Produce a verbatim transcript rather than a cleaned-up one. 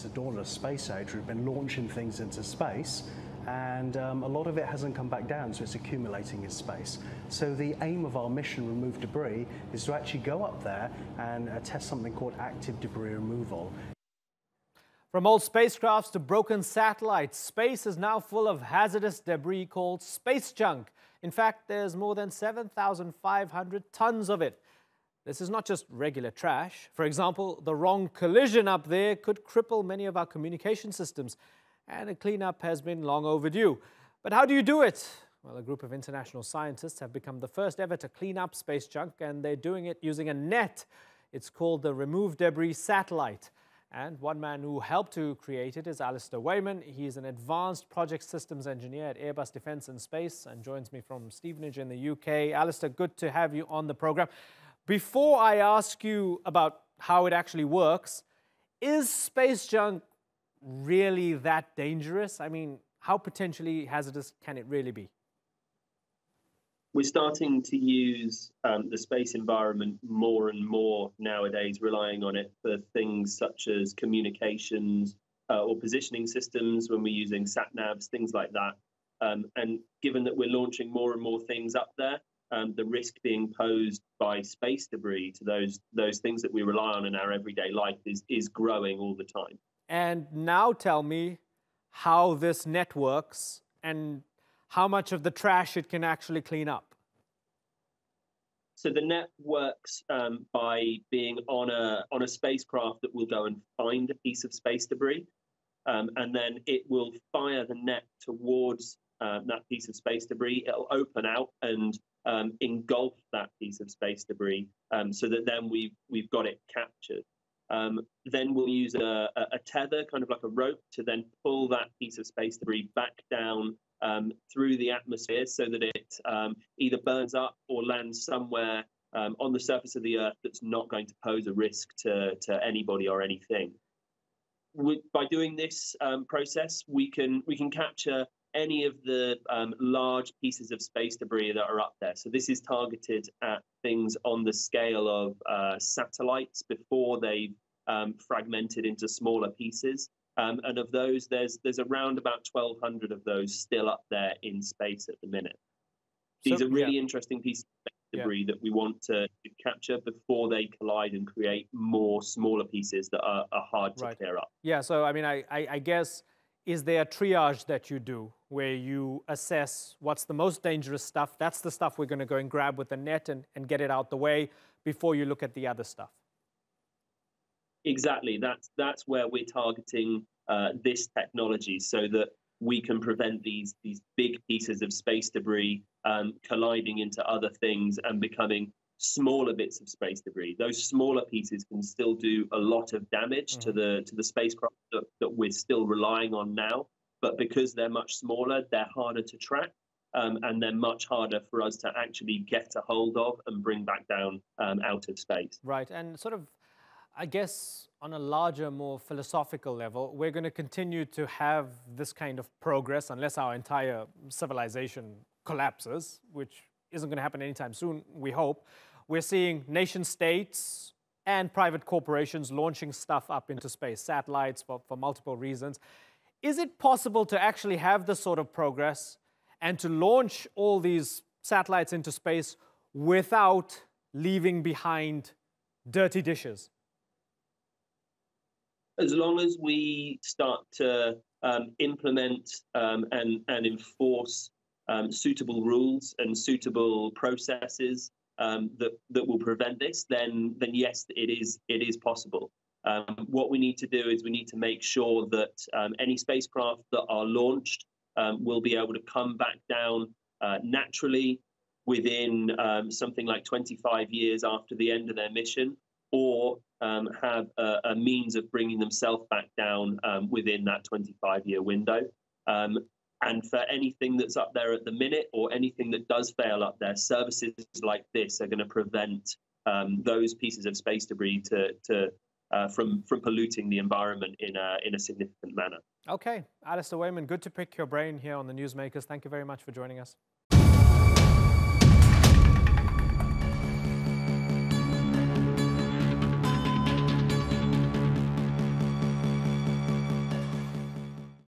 since the dawn of the space age, we've been launching things into space, and um, a lot of it hasn't come back down, so it's accumulating in space. So the aim of our mission, Remove Debris, is to actually go up there and uh, test something called active debris removal. From old spacecrafts to broken satellites, space is now full of hazardous debris called space junk. In fact, there's more than seven thousand five hundred tons of it. This is not just regular trash. For example, the wrong collision up there could cripple many of our communication systems, and a cleanup has been long overdue. But how do you do it? Well, a group of international scientists have become the first ever to clean up space junk, and they're doing it using a net. It's called the Remove Debris Satellite. And one man who helped to create it is Alastair Wayman. He's an advanced project systems engineer at Airbus Defence and Space and joins me from Stevenage in the U K. Alastair, good to have you on the programme. Before I ask you about how it actually works, is space junk really that dangerous? I mean, how potentially hazardous can it really be? We're starting to use um, the space environment more and more nowadays, relying on it for things such as communications uh, or positioning systems when we're using sat-navs, things like that. Um, and given that we're launching more and more things up there, um, the risk being posed by space debris to those, those things that we rely on in our everyday life is, is growing all the time. And now tell me how this net works and how much of the trash it can actually clean up. So the net works um, by being on a, on a spacecraft that will go and find a piece of space debris, um, and then it will fire the net towards uh, that piece of space debris. It'll open out and um, engulf that piece of space debris um, so that then we've, we've got it captured. Um, then we'll use a, a tether, kind of like a rope, to then pull that piece of space debris back down Um, through the atmosphere so that it um, either burns up or lands somewhere um, on the surface of the Earth that's not going to pose a risk to, to anybody or anything. We, by doing this um, process, we can, we can capture any of the um, large pieces of space debris that are up there. So this is targeted at things on the scale of uh, satellites before they've um, fragmented into smaller pieces. Um, and of those, there's there's around about twelve hundred of those still up there in space at the minute. These so, are really yeah. interesting pieces of debris yeah. that we want to, to capture before they collide and create more smaller pieces that are, are hard right. to clear up. Yeah, so I mean, I, I, I guess, is there a triage that you do where you assess what's the most dangerous stuff? That's the stuff we're going to go and grab with the net and, and get it out the way before you look at the other stuff. Exactly. That's, that's where we're targeting uh, this technology so that we can prevent these, these big pieces of space debris um, colliding into other things and becoming smaller bits of space debris. Those smaller pieces can still do a lot of damage mm-hmm. to the, to the spacecraft that, that we're still relying on now, but because they're much smaller, they're harder to track. Um, and they're much harder for us to actually get a hold of and bring back down um, out of space. Right. And sort of, I guess on a larger, more philosophical level, we're going to continue to have this kind of progress unless our entire civilization collapses, which isn't going to happen anytime soon, we hope. We're seeing nation states and private corporations launching stuff up into space, satellites for, for multiple reasons. Is it possible to actually have this sort of progress and to launch all these satellites into space without leaving behind dirty dishes? As long as we start to um, implement um, and, and enforce um, suitable rules and suitable processes um, that, that will prevent this, then, then yes, it is, it is possible. Um, what we need to do is we need to make sure that um, any spacecraft that are launched um, will be able to come back down uh, naturally within um, something like twenty-five years after the end of their mission, or um, have a, a means of bringing themselves back down um, within that twenty-five year window. Um, and for anything that's up there at the minute or anything that does fail up there, services like this are going to prevent um, those pieces of space debris to, to, uh, from, from polluting the environment in a, in a significant manner. Okay. Alastair Wayman, good to pick your brain here on the Newsmakers. Thank you very much for joining us.